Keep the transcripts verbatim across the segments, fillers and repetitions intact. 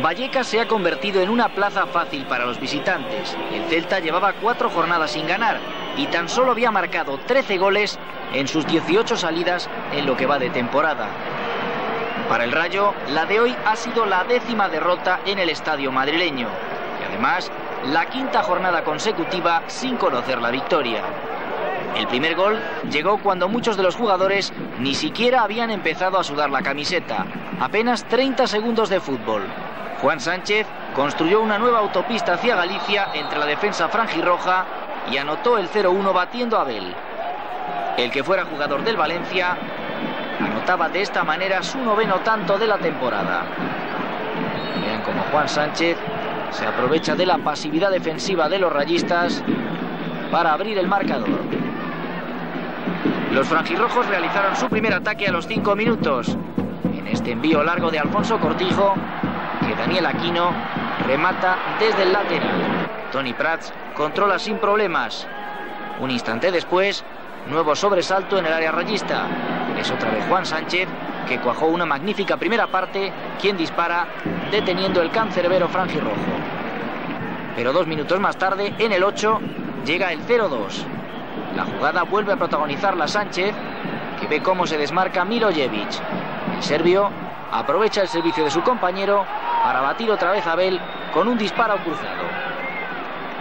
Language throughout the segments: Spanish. Vallecas se ha convertido en una plaza fácil para los visitantes. El Celta llevaba cuatro jornadas sin ganar y tan solo había marcado trece goles en sus dieciocho salidas en lo que va de temporada. Para el Rayo, la de hoy ha sido la décima derrota en el estadio madrileño y además la quinta jornada consecutiva sin conocer la victoria. El primer gol llegó cuando muchos de los jugadores ni siquiera habían empezado a sudar la camiseta. Apenas treinta segundos de fútbol. Juan Sánchez construyó una nueva autopista hacia Galicia entre la defensa franjirroja y anotó el cero uno batiendo a Abel. El que fuera jugador del Valencia anotaba de esta manera su noveno tanto de la temporada. Vean cómo Juan Sánchez se aprovecha de la pasividad defensiva de los rayistas para abrir el marcador. Los franjirrojos realizaron su primer ataque a los cinco minutos. En este envío largo de Alfonso Cortijo, que Daniel Aquino remata desde el lateral. Toni Prats controla sin problemas. Un instante después, nuevo sobresalto en el área rayista. Es otra vez Juan Sánchez, que cuajó una magnífica primera parte, quien dispara deteniendo el cancerbero franjirrojo. Pero dos minutos más tarde, en el ocho, llega el cero dos. La jugada vuelve a protagonizarla Sánchez, que ve cómo se desmarca Milojevic. El serbio aprovecha el servicio de su compañero para batir otra vez a Abel con un disparo cruzado.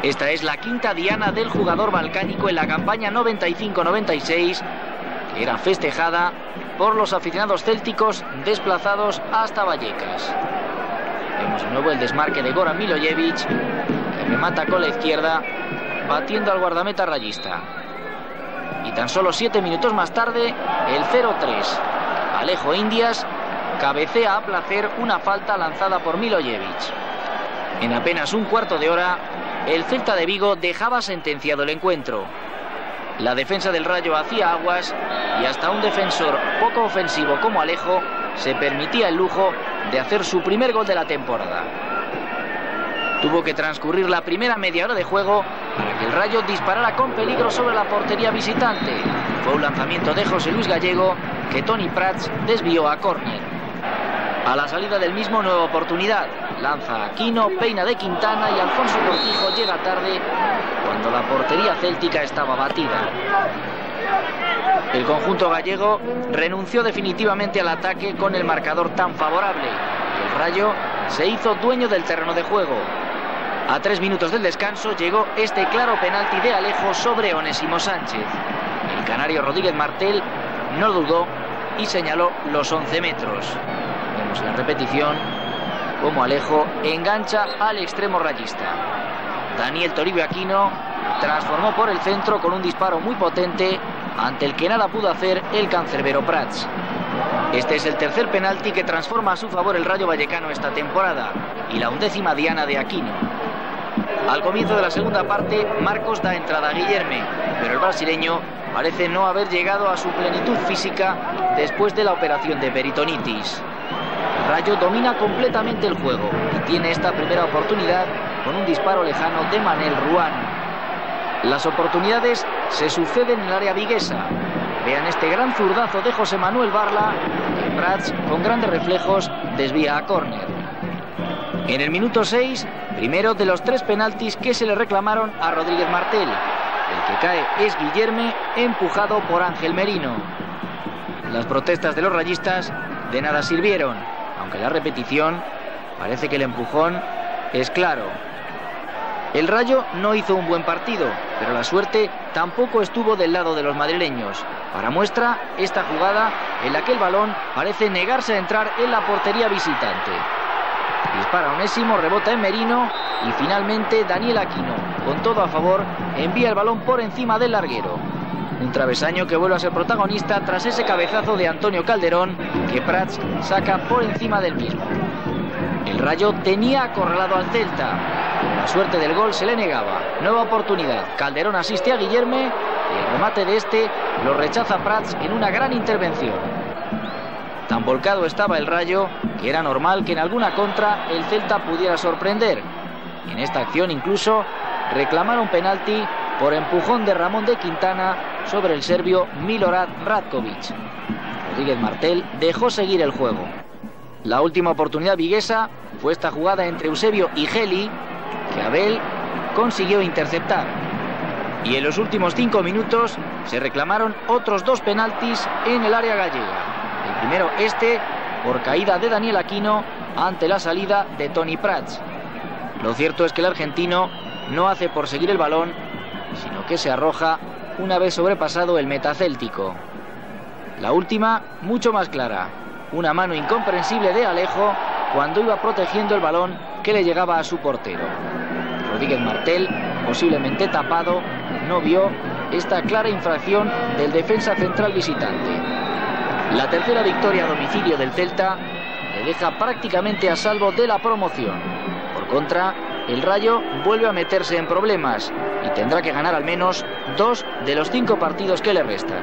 Esta es la quinta diana del jugador balcánico en la campaña noventa y cinco noventa y seis, que era festejada por los aficionados célticos desplazados hasta Vallecas. Vemos de nuevo el desmarque de Goran Milojevic, que remata con la izquierda, batiendo al guardameta rayista. Y tan solo siete minutos más tarde, el cero tres. Alejo Indias cabecea a placer una falta lanzada por Milojevic. En apenas un cuarto de hora, el Celta de Vigo dejaba sentenciado el encuentro. La defensa del Rayo hacía aguas y hasta un defensor poco ofensivo como Alejo se permitía el lujo de hacer su primer gol de la temporada. Tuvo que transcurrir la primera media hora de juego para que el Rayo disparara con peligro sobre la portería visitante. Fue un lanzamiento de José Luis Gallego que Toni Prats desvió a córner. A la salida del mismo, nueva oportunidad. Lanza Aquino, peina de Quintana y Alfonso Cortijo llega tarde cuando la portería céltica estaba batida. El conjunto gallego renunció definitivamente al ataque con el marcador tan favorable. El Rayo se hizo dueño del terreno de juego. A tres minutos del descanso llegó este claro penalti de Alejo sobre Onésimo Sánchez. El canario Rodríguez Martel no dudó y señaló los once metros. Vemos en la repetición cómo Alejo engancha al extremo rayista. Daniel Toribio Aquino transformó por el centro con un disparo muy potente ante el que nada pudo hacer el cancerbero Prats. Este es el tercer penalti que transforma a su favor el Rayo Vallecano esta temporada y la undécima diana de Aquino. Al comienzo de la segunda parte, Marcos da entrada a Guillerme, pero el brasileño parece no haber llegado a su plenitud física después de la operación de peritonitis. El Rayo domina completamente el juego y tiene esta primera oportunidad con un disparo lejano de Manel Ruan. Las oportunidades se suceden en el área viguesa. Vean este gran zurdazo de José Manuel Barla, que Prats, con grandes reflejos, desvía a córner. En el minuto seis, primero de los tres penaltis que se le reclamaron a Rodríguez Martel. El que cae es Guillerme, empujado por Ángel Merino. Las protestas de los rayistas de nada sirvieron, aunque la repetición parece que el empujón es claro. El Rayo no hizo un buen partido, pero la suerte tampoco estuvo del lado de los madrileños. Para muestra, esta jugada en la que el balón parece negarse a entrar en la portería visitante. Dispara Onésimo, rebota en Merino y finalmente Daniel Aquino, con todo a favor, envía el balón por encima del larguero. Un travesaño que vuelve a ser protagonista tras ese cabezazo de Antonio Calderón que Prats saca por encima del mismo. El Rayo tenía acorralado al Celta. La suerte del gol se le negaba. Nueva oportunidad. Calderón asiste a Guillerme y el remate de este lo rechaza Prats en una gran intervención. Tan volcado estaba el Rayo que era normal que en alguna contra el Celta pudiera sorprender. En esta acción incluso reclamaron penalti por empujón de Ramón de Quintana sobre el serbio Milorad Ratkovic. Rodríguez Martel dejó seguir el juego. La última oportunidad viguesa supuesta jugada entre Eusebio y Geli, que Abel consiguió interceptar. Y en los últimos cinco minutos se reclamaron otros dos penaltis en el área gallega. El primero este por caída de Daniel Aquino ante la salida de Toni Prats. Lo cierto es que el argentino no hace por seguir el balón, sino que se arroja una vez sobrepasado el metacéltico. La última, mucho más clara. Una mano incomprensible de Alejo cuando iba protegiendo el balón que le llegaba a su portero. Rodríguez Martel, posiblemente tapado, no vio esta clara infracción del defensa central visitante. La tercera victoria a domicilio del Celta le deja prácticamente a salvo de la promoción. Por contra, el Rayo vuelve a meterse en problemas y tendrá que ganar al menos dos de los cinco partidos que le restan.